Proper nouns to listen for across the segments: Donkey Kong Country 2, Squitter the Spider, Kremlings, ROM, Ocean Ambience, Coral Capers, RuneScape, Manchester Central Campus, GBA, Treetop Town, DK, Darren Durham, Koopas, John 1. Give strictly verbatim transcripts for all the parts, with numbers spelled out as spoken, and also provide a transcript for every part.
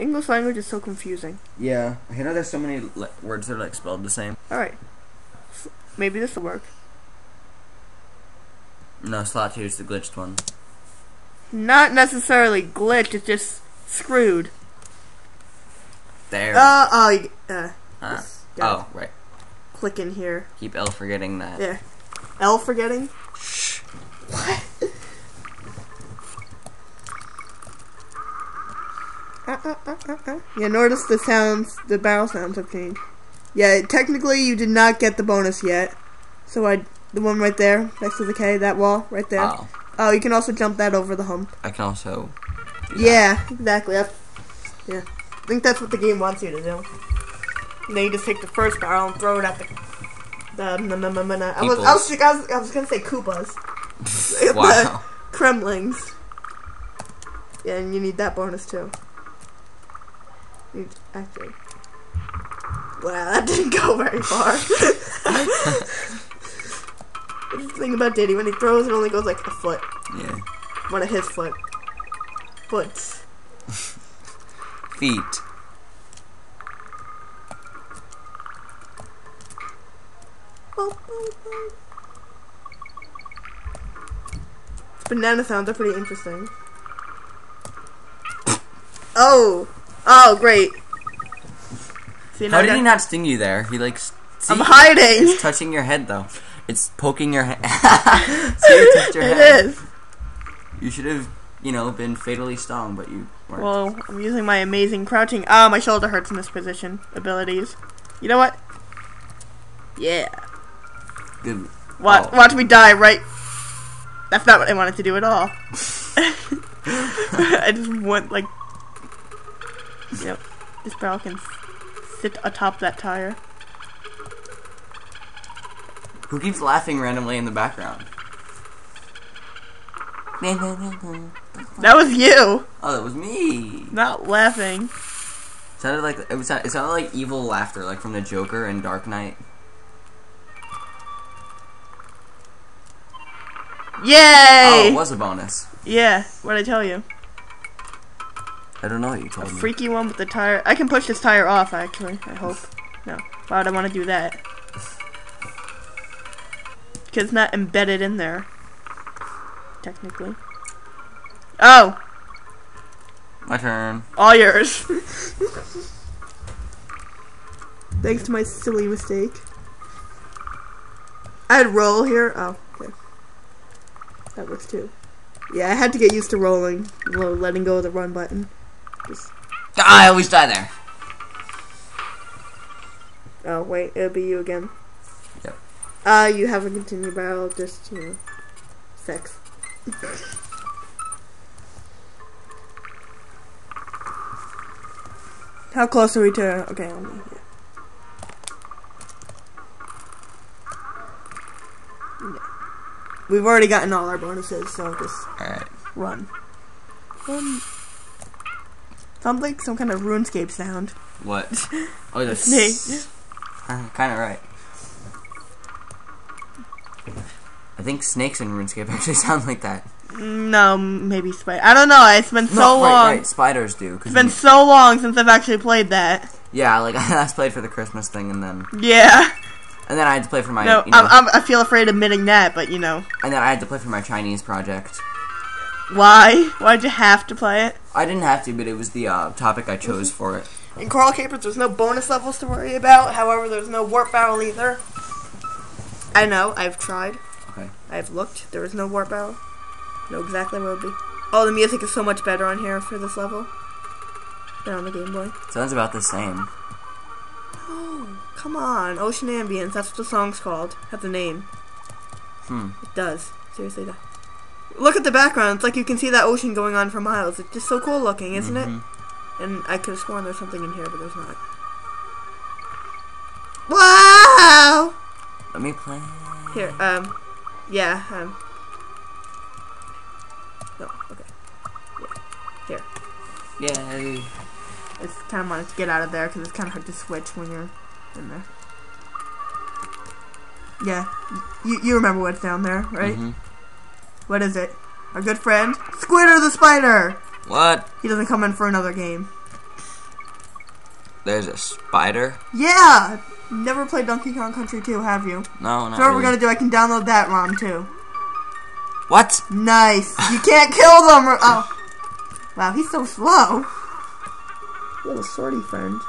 English language is so confusing. Yeah, you know there's so many words that are like spelled the same. Alright, so maybe this will work. No, slot two is the glitched one. Not necessarily glitched, it's just screwed. There. Uh, oh, uh, uh, oh, right. Click in here. Keep L forgetting that. Yeah. L forgetting? Shh. What? uh, uh, uh, uh, uh. Yeah, notice the sounds, the barrel sounds have changed. Yeah, technically you did not get the bonus yet. So I, the one right there, next to the K, that wall, right there. Oh. Oh, you can also jump that over the hump. I can also... Yeah, exactly. That's, yeah. I think that's what the game wants you to do. And then you just take the first barrel and throw it at the... the na, na, na, na. I, was, I, was, I, was, I was gonna say Koopas. Wow. The Kremlings. Yeah, and you need that bonus too. You need to activate. Wow, that didn't go very far. The thing about Diddy, when he throws, it only goes like a foot. Yeah. One of his foot. Foots. Feet. Banana sounds are pretty interesting. Oh! Oh, great. See, how did he not sting you there? He like... See, I'm hiding! It's touching your head, though. It's poking your head. So you touched your it head. It is. You should have, you know, been fatally stung, but you weren't. Well, I'm using my amazing crouching. Ah, oh, my shoulder hurts in this position. Abilities. You know what? Yeah. Good. Watch, oh. watch me die, right? That's not what I wanted to do at all. I just want, like... Yep. This barrel can sit atop that tire. Who keeps laughing randomly in the background? That was you. Oh, that was me. Not laughing. It sounded like it was. It sounded like evil laughter, like from the Joker in Dark Knight. Yay! Oh, it was a bonus. Yeah. What did I tell you? I don't know what you told me. A freaky one with the tire. I can push this tire off. Actually, I hope. No. Why would I want to do that? Because it's not embedded in there, technically. Oh! My turn. All yours. Thanks to my silly mistake. I had roll here. Oh, okay. That works too. Yeah, I had to get used to rolling, letting go of the run button. Just... I always die there. Oh, wait, it'll be you again. Uh, you have a continue barrel, just, you know, sex. How close are we to... Okay, I'll be here. No. We've already gotten all our bonuses, so just all right. Run. Um, sounds like some kind of RuneScape sound. What? Oh, that's... Snake. Kind of right. I think snakes in RuneScape actually sound like that. No, maybe spider. I don't know. It's been so no, right, long. Right, spiders do. It's been so long since I've actually played that. Yeah, like I last played for the Christmas thing, and then yeah, and then I had to play for my. No, you know, I'm, I'm, I feel afraid admitting that, but you know. And then I had to play for my Chinese project. Why? Why'd you have to play it? I didn't have to, but it was the uh, topic I chose for it. In Coral Capers, there's no bonus levels to worry about. However, there's no warp barrel either. I know. I've tried. I've looked. There is no warp barrel. Know exactly where it would be. Oh, the music is so much better on here for this level than on the Game Boy. Sounds about the same. Oh, come on. Ocean Ambience. That's what the song's called. That's the name. Hmm. It does. Seriously, does. Look at the background. It's like you can see that ocean going on for miles. It's just so cool looking, isn't mm-hmm. it? And I could have sworn there's something in here, but there's not. Wow! Let me play. Here, um... Yeah, um... No, okay. Yeah. Here. Yay. It's kind of wanted to get out of there, because it's kind of hard to switch when you're in there. Yeah. You, you remember what's down there, right? Mm-hmm. What is it? Our good friend, Squitter the Spider! What? He doesn't come in for another game. There's a spider? Yeah! Never played Donkey Kong Country two, have you? No, no. So what really. We're gonna do, I can download that ROM too. What? Nice! You can't kill them! Or, oh. Wow, he's so slow. Little shorty friend.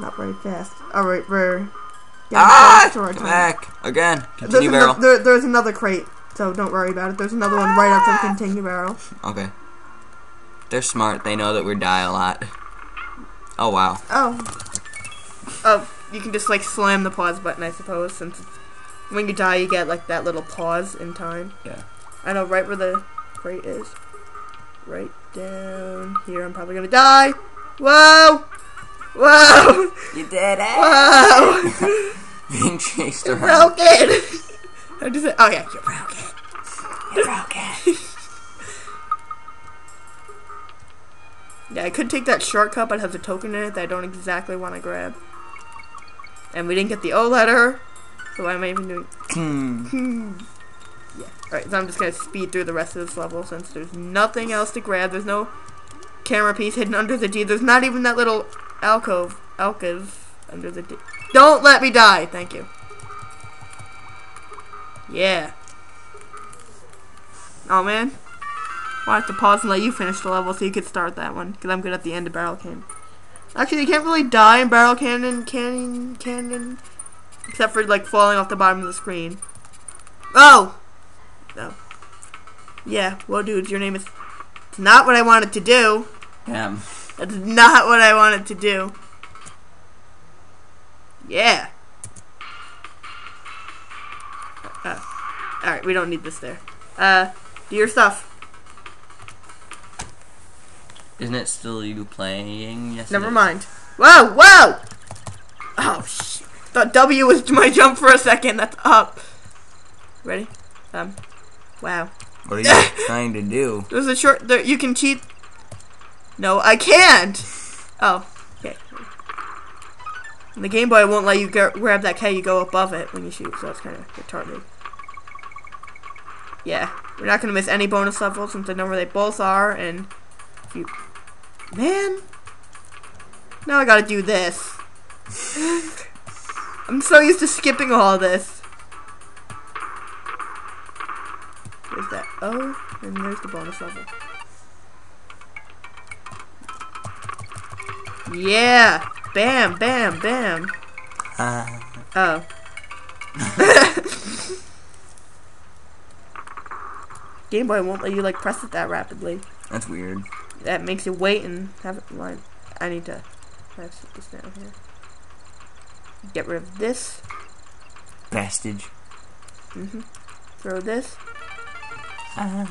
Not very fast. Alright, we're... Yeah, ah! Come back! Again! Continue there's barrel. An there, there's another crate, so don't worry about it. There's another one right after the continue barrel. Okay. They're smart. They know that we die a lot. Oh, wow. Oh. Oh, you can just, like, slam the pause button, I suppose, since when you die, you get, like, that little pause in time. Yeah. I know, right where the crate is. Right down here. I'm probably gonna die! Whoa! Whoa! You did it! Whoa! Being chased around. Broke it! I just said, oh yeah, you broke it. You broke it. Yeah, I could take that shortcut, but it has a token in it that I don't exactly want to grab. And we didn't get the O letter, so why am I even doing? Hmm. Yeah. All right, so I'm just gonna speed through the rest of this level since there's nothing else to grab. There's no camera piece hidden under the D. There's not even that little alcove, alcove under the D. Don't let me die. Thank you. Yeah. Oh man. Well, I have to pause and let you finish the level so you could start that one because I'm good at the end of barrel cannon. Actually, you can't really die in barrel cannon, cannon, cannon, except for like falling off the bottom of the screen. Oh. No. Yeah. Well, dude, your name is. It's not what I wanted to do. Damn. That's not what I wanted to do. Yeah. Uh, Alright, we don't need this there. Uh, do your stuff. Isn't it still you playing? Yes, never mind. Whoa, whoa! Oh, shit. Thought W was my jump for a second. That's up. Ready? Um, wow. What are you trying to do? There's a short... There, you can cheat... No, I can't! Oh, okay. And the Game Boy won't let you grab that K, you go above it when you shoot, so it's kind of retarded. Yeah, we're not going to miss any bonus levels since I know where they both are, and... You... Man! Now I gotta do this. I'm so used to skipping all this. There's that O, and there's the bonus level. Yeah! Bam, bam, bam. Uh. Oh. Game Boy won't let you like press it that rapidly. That's weird. That makes you wait and have it line. I need to press this down here. Get rid of this. Vestige. Mm-hmm. Throw this. Uh.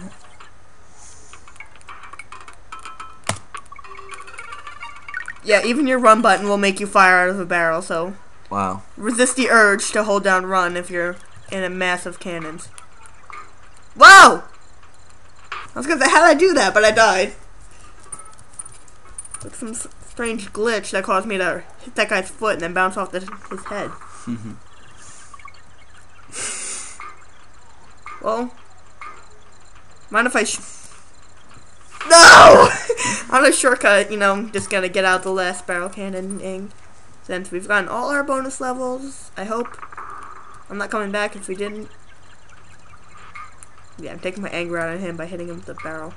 Yeah, even your run button will make you fire out of a barrel, so... Wow. Resist the urge to hold down run if you're in a mass of cannons. Whoa! I was gonna say, how did I do that? But I died. With some strange glitch that caused me to hit that guy's foot and then bounce off the, his head. Well... Mind if I sh... No! On a shortcut, you know, I'm just gonna get out the last barrel cannon-ing. Since we've gotten all our bonus levels, I hope. I'm not coming back if we didn't. Yeah, I'm taking my anger out on him by hitting him with the barrel.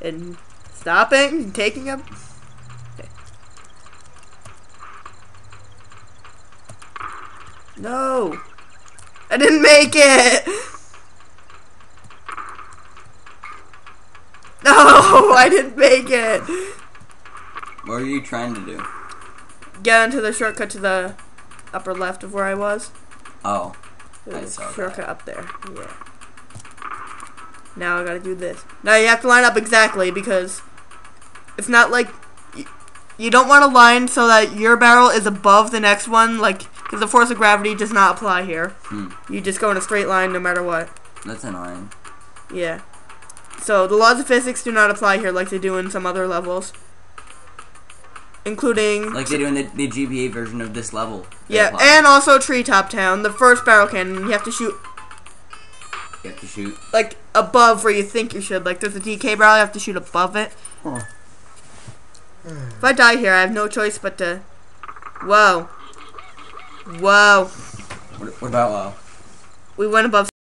And stopping and taking him. Okay. No! I didn't make it! No, I didn't make it. What are you trying to do? Get onto the shortcut to the upper left of where I was. Oh, I saw shortcut that. Up there. Yeah. Now I gotta do this. Now you have to line up exactly because it's not like you, you don't want to line so that your barrel is above the next one, like because the force of gravity does not apply here. Hmm. You just go in a straight line no matter what. That's annoying. Yeah. So, the laws of physics do not apply here like they do in some other levels. Including... Like they do in the, the G B A version of this level. Yeah, apply. And also Treetop Town, the first barrel cannon. You have to shoot... You have to shoot... Like, above where you think you should. Like, there's a D K barrel, you have to shoot above it. Huh. If I die here, I have no choice but to... Whoa. Whoa. What about, uh... We went above